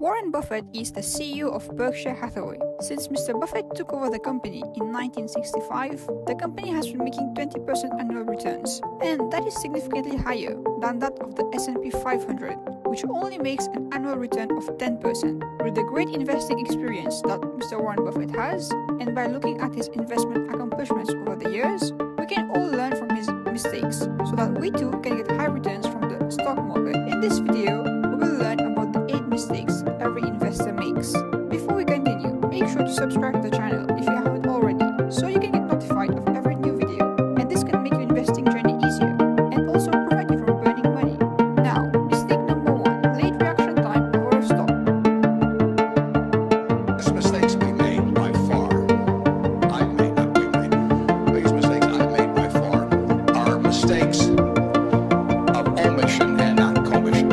Warren Buffett is the CEO of Berkshire Hathaway. Since Mr. Buffett took over the company in 1965, the company has been making 20% annual returns, and that is significantly higher than that of the S&P 500, which only makes an annual return of 10%. With the great investing experience that Mr. Warren Buffett has, and by looking at his investment accomplishments over the years, we can all learn from his mistakes so that we too can get high returns from the stock market. In this video, we will learn about the 8 mistakes every investor makes. Before we continue, make sure to subscribe to the channel if you haven't already, so you can get notified of every new video, and this can make your investing journey easier and also prevent you from burning money. Now, mistake number 1, late reaction time for a stock. Biggest mistakes we made by far, biggest mistakes I've made by far are mistakes of omission and non-commission.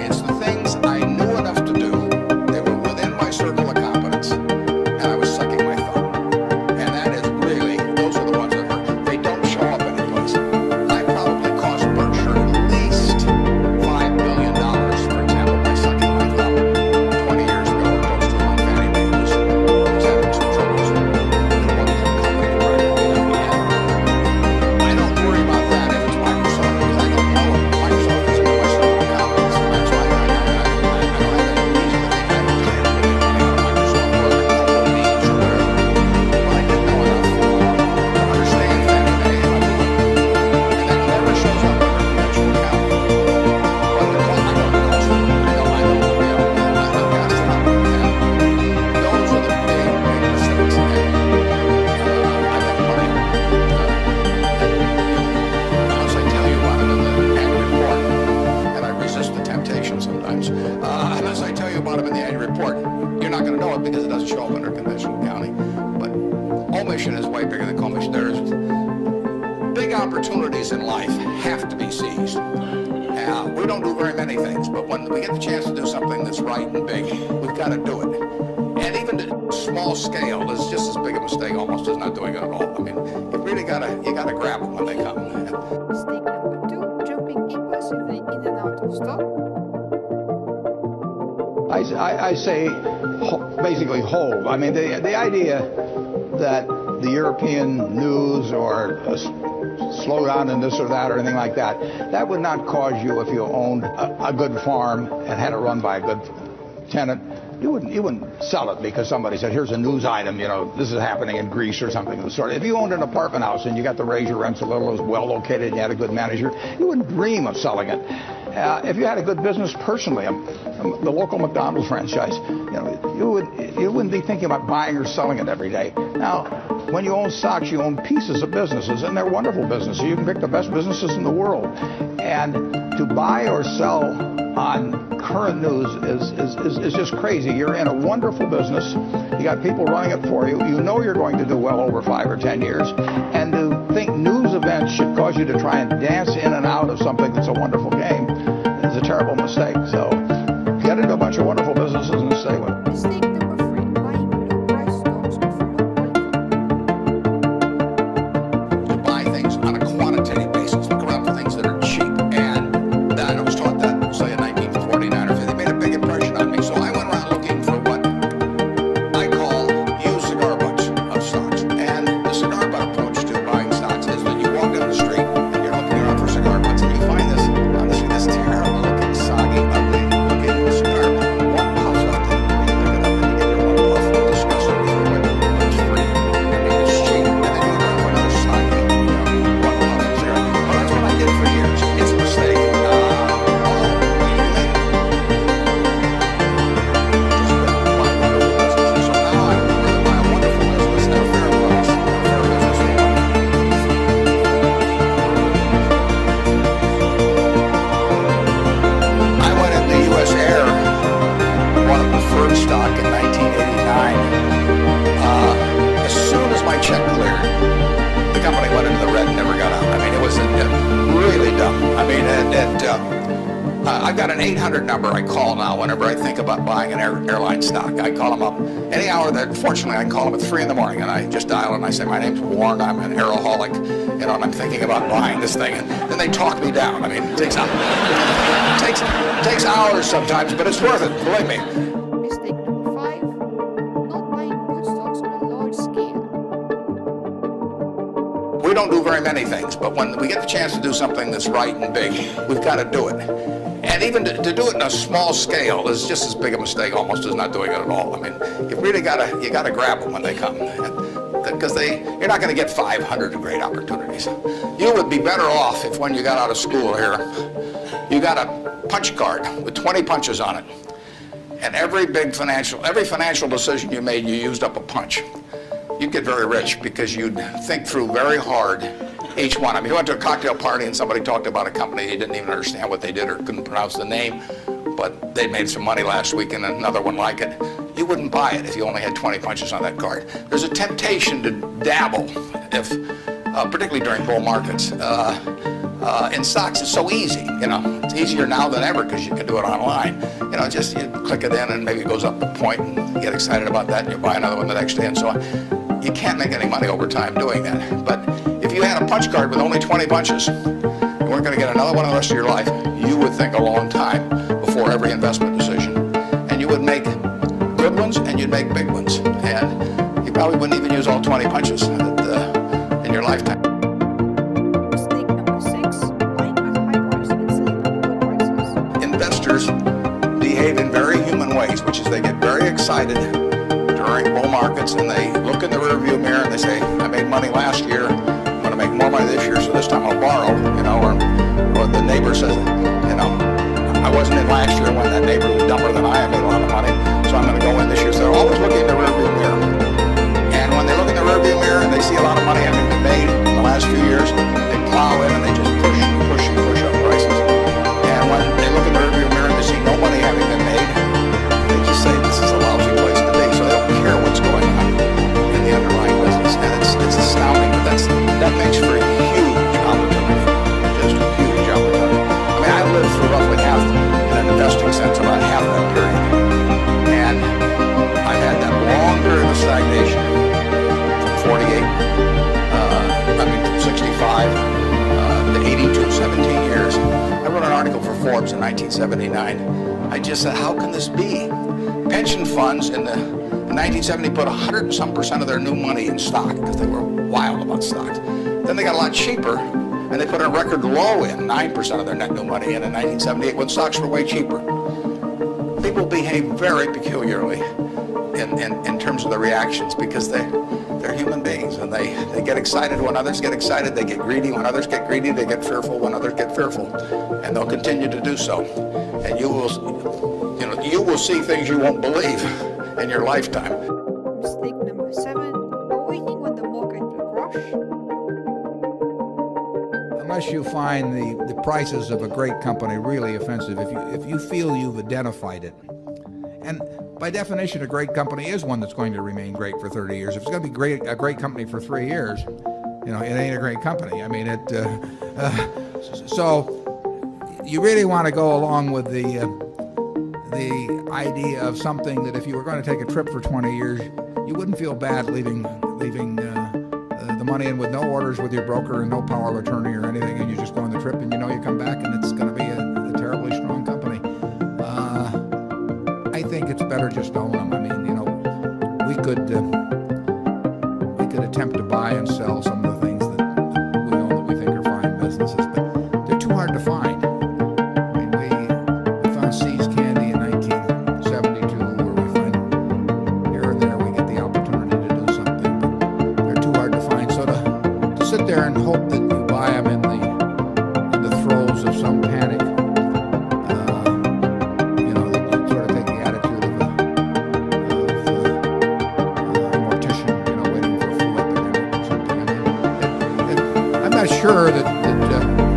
It's the things I knew enough to do, they were within my circle of competence, and I was sucking my thumb. And that is really, those are the ones that hurt. They don't show up anyplace. I probably cost Berkshire at least $5 million, for example, by sucking my thumb 20 years ago, close to my fatty babies. I was having some troubles with what the company in the end. I don't worry about that if it's Microsoft, because I don't know it. Microsoft is my circle of competence, and that's why Unless I tell you about them in the annual report, you're not going to know it because it doesn't show up under conventional accounting. But omission is way bigger than commission. There's big opportunities in life have to be seized. We don't do very many things, but when we get the chance to do something that's right and big, we've got to do it. And even to small scale is just as big a mistake almost as not doing it at all. I mean, you really got to grab them when they come. Mistake number 2: jumping impulsively in and out of stock. I say basically hold. I mean, the idea that the European news or a slowdown in this or that or anything like that would not cause you if you owned a good farm and had it run by a good tenant. You wouldn't sell it because somebody said, here's a news item, you know, this is happening in Greece or something of the sort. If you owned an apartment house and you got to raise your rents a little, it was well located and you had a good manager, you wouldn't dream of selling it. If you had a good business personally, the local McDonald's franchise, you know, you wouldn't be thinking about buying or selling it every day. Now, when you own stocks, you own pieces of businesses, and they're wonderful businesses. You can pick the best businesses in the world. And to buy or sell on current news is just crazy. You're in a wonderful business. You got people running it for you. You know you're going to do well over 5 or 10 years. And to think news events should cause you to try and dance in and out of something that's a wonderful game is a terrible mistake. So get into a bunch of wonderful businesses and stay with it. Mistake number 3: buying low price stocks of low quality. To buy things on a quantitative basis, look around for things that are cheap. And I was taught that, say, in 1949 or 50. They made a big impression on me, so I went around looking for what I call used cigar butts of stocks. And the cigar butt approach to buying stocks is that you walk down the street and you're looking around for cigar butts, and you find this, honestly, this terrible looking, soggy, ugly looking cigar butt. What pops up? got an 800 number I call now whenever I think about buying an airline stock. I call them up any hour. That fortunately, I call them at 3 in the morning, and I just dial and I say, my name's Warren, I'm an aeroholic, you know, and I'm thinking about buying this thing. And then they talk me down. I mean, it takes takes hours sometimes, but it's worth it. Believe me. We don't do very many things, but when we get the chance to do something that's right and big, we've got to do it. And even to do it in a small scale is just as big a mistake almost as not doing it at all. I mean, you've really got to grab them when they come, because you're not going to get 500 great opportunities. You would be better off if when you got out of school here, you got a punch card with 20 punches on it, and every financial decision you made, you used up a punch. You'd get very rich because you'd think through very hard each one. I mean, you went to a cocktail party and somebody talked about a company, you didn't even understand what they did or couldn't pronounce the name, but they made some money last week and another one like it. You wouldn't buy it if you only had 20 punches on that card. There's a temptation to dabble, particularly during bull markets. In stocks, it's so easy, you know. It's easier now than ever because you can do it online. You know, just you click it in and maybe it goes up a point and you get excited about that and you buy another one the next day and so on. You can't make any money over time doing that. But if you had a punch card with only 20 punches, you weren't going to get another one the rest of your life. You would think a long time before every investment decision. And you would make good ones and you'd make big ones. And you probably wouldn't even use all 20 punches in your lifetime. Mistake number 6, buying at high prices and selling at low prices. Investors behave in very human ways, which is they get very excited during bull markets and they look in the rearview mirror and they say, I made money last year, I'm going to make more money this year, so this time I'll borrow, you know, or the neighbor says, you know, I wasn't in last year when that neighbor was dumber than I made a lot of money, so I'm going to go in this year. So they're always looking in the rearview mirror. And when they look in the rearview mirror and they see a lot of money having been made in the last few years, they plow in and they just push and push and push up prices. And when they look in the rearview mirror and they see no money having been made, they just say, this is a lousy place. What's going on in the underlying business, and it's astounding, but that makes for a huge opportunity, just a huge opportunity. I mean, I lived through roughly half, in an investing sense, about half that period, and I've had that long period of stagnation from 65 to 82, 17 years. I wrote an article for Forbes in 1979. I just said, how can this be? Pension funds in the 1970 put 100-some% of their new money in stock because they were wild about stocks. Then they got a lot cheaper and they put a record low in 9% of their net new money in 1978 when stocks were way cheaper. People behave very peculiarly in terms of their reactions because they're human beings and they get excited when others get excited, they get greedy when others get greedy, they get fearful when others get fearful, and they'll continue to do so. And you will see things you won't believe in your lifetime. Mistake number 7, waiting when the market will crash. Unless you find the prices of a great company really offensive, if you feel you've identified it, and by definition a great company is one that's going to remain great for 30 years. If it's going to be a great company for 3 years, you know, it ain't a great company. I mean, it. So you really want to go along with the idea of something that if you were going to take a trip for 20 years, you wouldn't feel bad leaving the money in with no orders with your broker and no power of attorney or anything, and you just go on the trip and you know you come back and it's going to be a terribly strong company. I think it's better just to own them. I mean, you know, we could attempt to buy and sell some of the things that we own that we think are fine businesses, but they're too hard to find. Sure that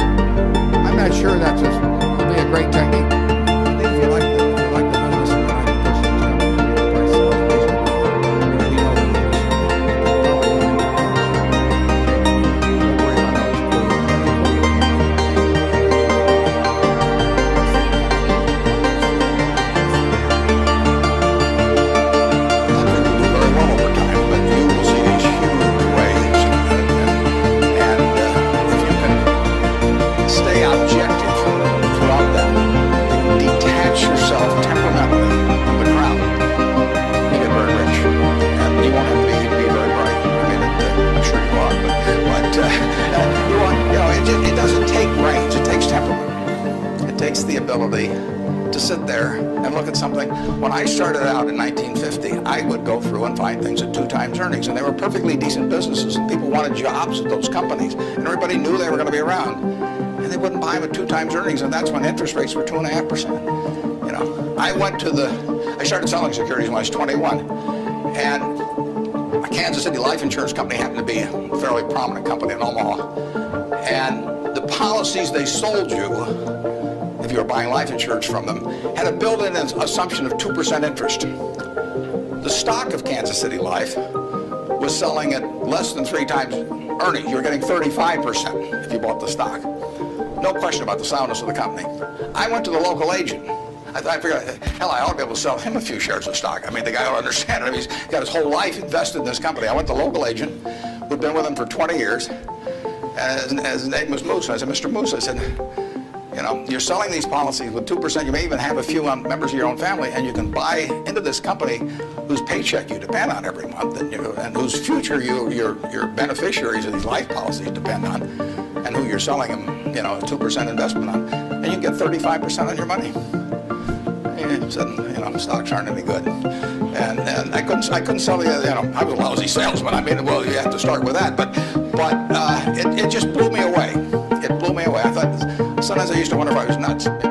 at something. When I started out in 1950, I would go through and find things at 2 times earnings, and they were perfectly decent businesses, and people wanted jobs at those companies, and everybody knew they were going to be around, and they wouldn't buy them at 2 times earnings, and that's when interest rates were 2.5%. You know, I started selling securities when I was 21, and Kansas City Life Insurance Company happened to be a fairly prominent company in Omaha, and the policies they sold you, if you were buying life insurance from them, had a built-in assumption of 2% interest. The stock of Kansas City Life was selling at less than 3 times earnings. You were getting 35% if you bought the stock. No question about the soundness of the company. I went to the local agent. I figured, hell, I ought to be able to sell him a few shares of stock. I mean, the guy ought to understand it. I mean, he's got his whole life invested in this company. I went to the local agent, who'd been with him for 20 years, and his name was Moose. And I said, Mr. Moose, I said, you know, you're selling these policies with 2%. You may even have a few members of your own family, and you can buy into this company whose paycheck you depend on every month, and whose future your beneficiaries of these life policies depend on, and who you're selling them, you know, a 2% investment on, and you get 35% on your money. And said, you know, stocks aren't any good, and I couldn't sell the, you know, I was a lousy salesman. I mean, well, you have to start with that, but it just blew me away. It blew me away. I thought. Sometimes I used to wonder if I was nuts.